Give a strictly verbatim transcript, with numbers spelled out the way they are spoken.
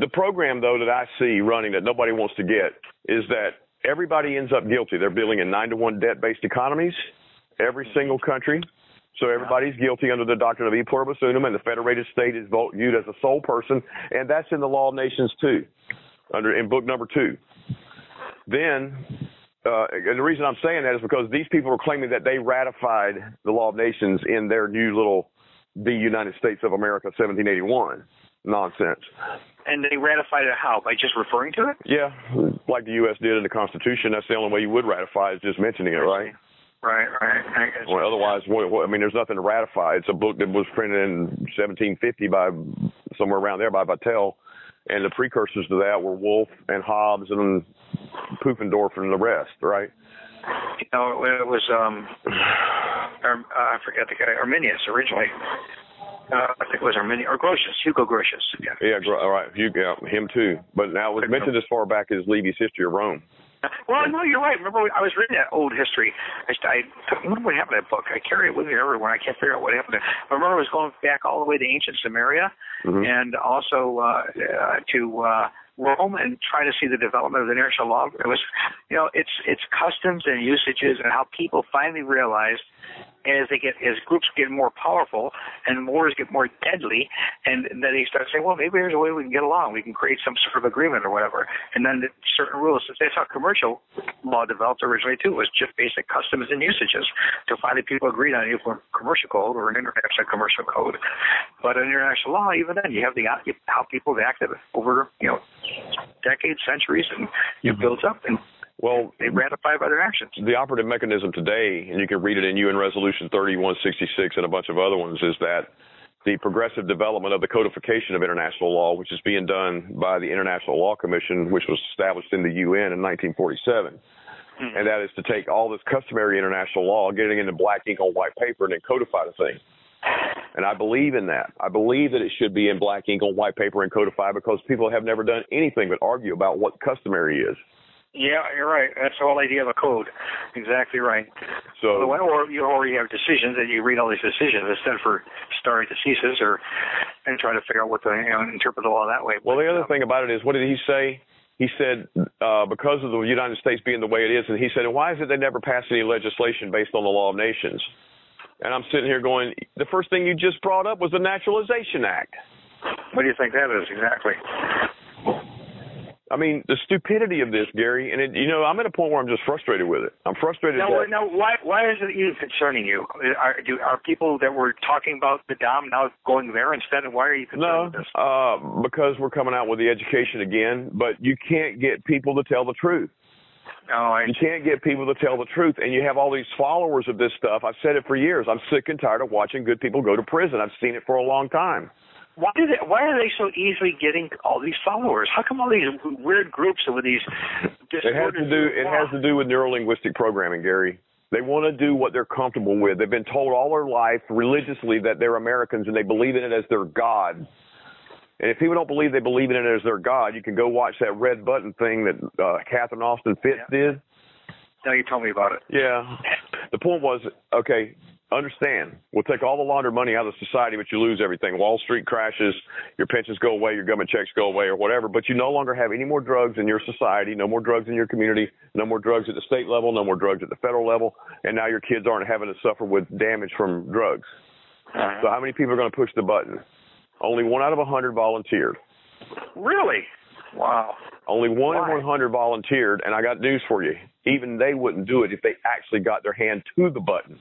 the program, though, that I see running that nobody wants to get is that everybody ends up guilty. They're building a nine to one debt-based economies, every single country. So everybody's guilty under the doctrine of E Pluribus Unum, and the federated state is viewed as a sole person, and that's in the Law of Nations too, under in book number two. Then, uh, and the reason I'm saying that is because these people are claiming that they ratified the Law of Nations in their new little "The United States of America, seventeen eighty-one" nonsense. And they ratified it how? By just referring to it? Yeah, like the U S did in the Constitution. That's the only way you would ratify is just mentioning it, right? Right, right. I guess. Well, otherwise, well, I mean, there's nothing to ratify. It's a book that was printed in seventeen fifty by somewhere around there by Vattel, and the precursors to that were Wolf and Hobbes and Pufendorf and the rest, right? You know, it was um, I forget the guy, Arminius originally. Uh, I think it was Arminius or Grotius, Hugo Grotius. Yeah, yeah, all right, Hugo, yeah, him too. But now it was mentioned as far back as Levy's History of Rome. Well, no, you're right. Remember, I was reading that old history. I, I wonder what happened to that book. I carry it with me everywhere. I can't figure out what happened to it. I remember I was going back all the way to ancient Samaria mm-hmm. and also uh, uh, to uh, Rome and trying to see the development of the international law. It was, you know, it's it's customs and usages and how people finally realized as they get as groups get more powerful and wars get more deadly, and then they start saying, well, maybe there's a way we can get along. We can create some sort of agreement or whatever. And then certain rules. That's how commercial law developed originally too. It was just basic customs and usages. So finally, people agreed on a commercial code or an international commercial code. But in international law, even then, you have the how people have acted over you know decades, centuries, and it builds up and. Well, they ratify by their actions. The operative mechanism today, and you can read it in U N Resolution thirty-one sixty-six and a bunch of other ones, is that the progressive development of the codification of international law, which is being done by the International Law Commission, which was established in the U N in nineteen forty-seven. Mm-hmm. And that is to take all this customary international law, get it into black ink on white paper, and then codify the thing. And I believe in that. I believe that it should be in black ink on white paper and codify because people have never done anything but argue about what customary is. Yeah, you're right. That's the whole idea of a code. Exactly right. So, or you already have decisions, and you read all these decisions instead for stare decisis, or and try to figure out what to you know, interpret the law that way. Well, but, the other um, thing about it is, what did he say? He said uh, because of the United States being the way it is, and he said, why is it they never passed any legislation based on the Law of Nations? And I'm sitting here going, the first thing you just brought up was the Naturalization Act. What do you think that is exactly? I mean, the stupidity of this, Gary, and, it, you know, I'm at a point where I'm just frustrated with it. I'm frustrated. Now, that now why, why is it even concerning you? Are, do, are people that were talking about the Dom now going there instead, and why are you concerned no, with this? No, uh, because we're coming out with the education again, but you can't get people to tell the truth. No, I... You can't get people to tell the truth, and you have all these followers of this stuff. I've said it for years. I'm sick and tired of watching good people go to prison. I've seen it for a long time. Why do they, Why are they so easily getting all these followers? How come all these weird groups with these? It has to do. It has to do with neurolinguistic programming, Gary. They want to do what they're comfortable with. They've been told all their life religiously that they're Americans and they believe in it as their God. And if people don't believe they believe in it as their God, you can go watch that red button thing that uh, Catherine Austin Fitts yeah. did. No, you told me about it. Yeah. The point was, okay. Understand, we'll take all the laundered money out of society, but you lose everything. Wall Street crashes, your pensions go away, your government checks go away or whatever, but you no longer have any more drugs in your society, no more drugs in your community, no more drugs at the state level, no more drugs at the federal level, and now your kids aren't having to suffer with damage from drugs. Uh-huh. So how many people are going to push the button? Only one out of one hundred volunteered. Really? Wow. Only one Why? in one hundred volunteered, and I got news for you. Even they wouldn't do it if they actually got their hand to the button.